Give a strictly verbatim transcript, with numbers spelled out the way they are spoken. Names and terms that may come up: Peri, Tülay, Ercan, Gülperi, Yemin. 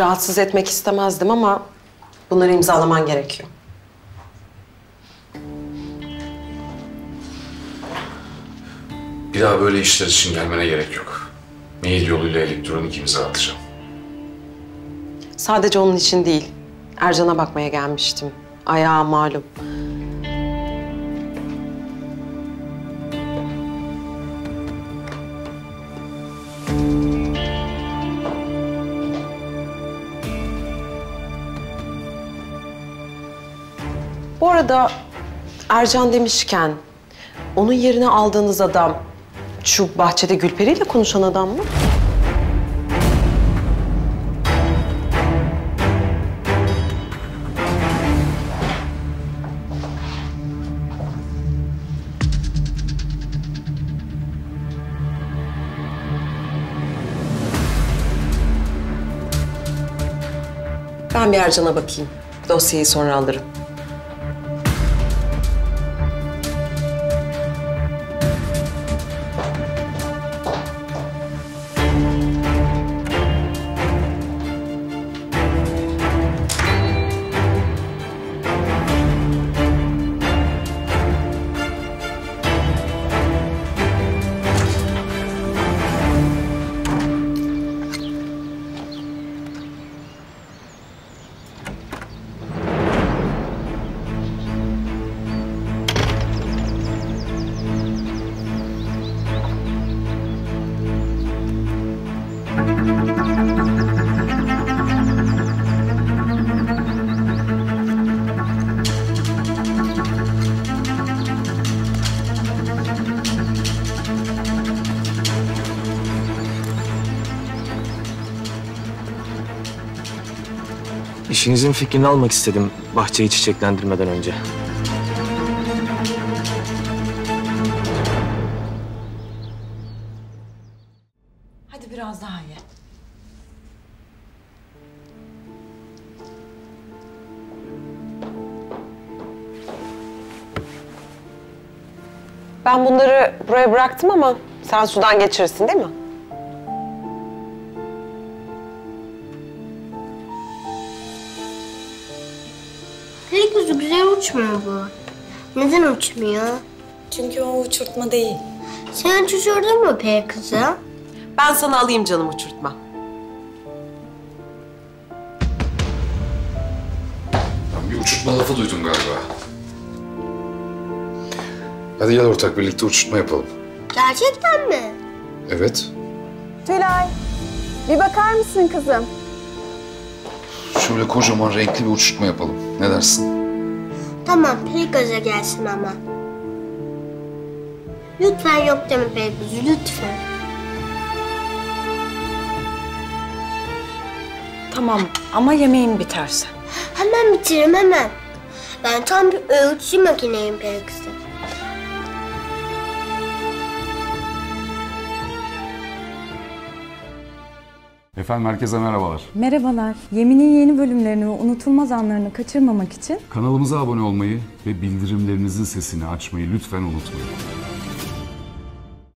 Rahatsız etmek istemezdim ama bunları imzalaman gerekiyor. Bir daha böyle işler için gelmene gerek yok. Mail yoluyla elektronik imza atacağım. Sadece onun için değil. Ercan'a bakmaya gelmiştim. Ayağı malum. Bu arada Ercan demişken, onun yerine aldığınız adam şu bahçede Gülperi ile konuşan adam mı? Ben bir Ercan'a bakayım. Dosyayı sonra alırım. İşinizin fikrini almak istedim bahçeyi çiçeklendirmeden önce. Hadi biraz daha ye. Ben bunları buraya bıraktım ama sen sudan geçirirsin değil mi? Peri kuzu güzel uçmuyor bu. Neden uçmuyor? Çünkü o uçurtma değil. Sen hiç uçurdun mu peri kuzu? Ben sana alayım canım uçurtma. Ben bir uçurtma lafı duydum galiba. Hadi gel ortak birlikte uçurtma yapalım. Gerçekten mi? Evet. Tülay, bir bakar mısın kızım? Şöyle kocaman renkli bir uçurtma yapalım. Ne dersin? Tamam, peri göze gelsin ama. Lütfen yok deme peri gözü, lütfen. Tamam ama yemeğin biterse. Hemen bitiririm, hemen. Ben tam bir öğütçü makineyim peri kızı. Efendim herkese merhabalar. Merhabalar. Yemin'in yeni bölümlerini ve unutulmaz anlarını kaçırmamak için kanalımıza abone olmayı ve bildirimlerinizin sesini açmayı lütfen unutmayın.